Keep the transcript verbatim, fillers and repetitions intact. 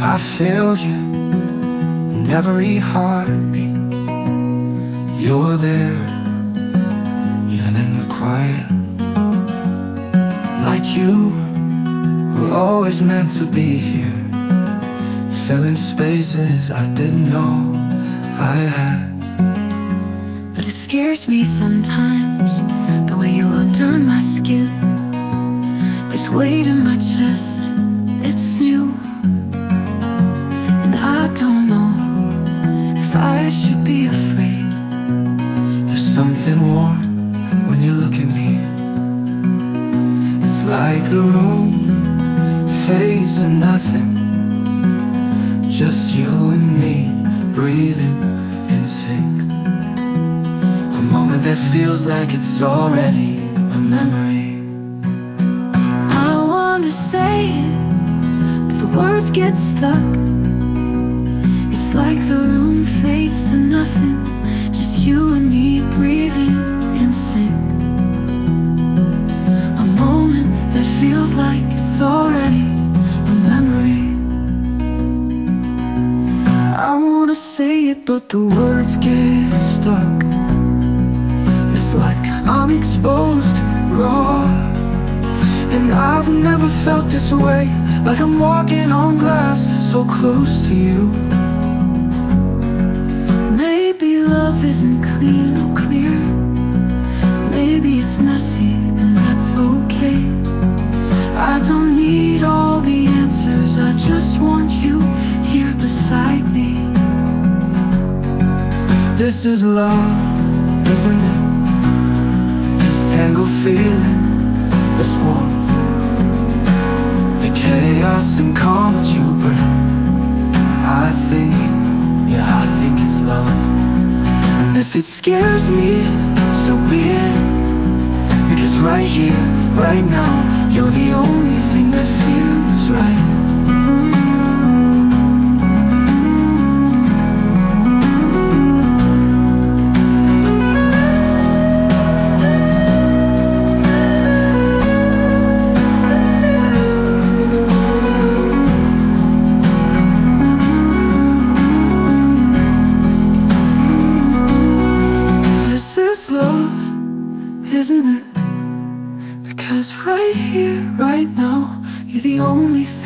I feel you in every heartbeat. You're there, even in the quiet. Like you, we're always meant to be here, filling spaces I didn't know I had. But it scares me sometimes, the way you will turn my skin. This weight in my chest, it's new, and I don't know if I should be afraid. There's something warm when you look at me. It's like the room fades to nothing, just you and me, breathing in sync. A moment that feels like it's already a memory. I wanna say it, but the words get stuck. It's like the room fades to nothing, just you and me, breathing in sync. A moment that feels like it's already a memory. I wanna say it, but the words get stuck. It's like I'm exposed, raw, and I've never felt this way, like I'm walking on glass, so close to you. Maybe love isn't clean or clear, maybe it's messy, and that's okay. I don't need all the answers, I just want you here beside me. This is love, isn't it? This tangled feeling, this warmth, the chaos and calm that you bring. I think, yeah, I think it's love. And if it scares me, so be it, because right here, right now, you're the only thing that feels right. Isn't it? Because right here, right now, you're the only thing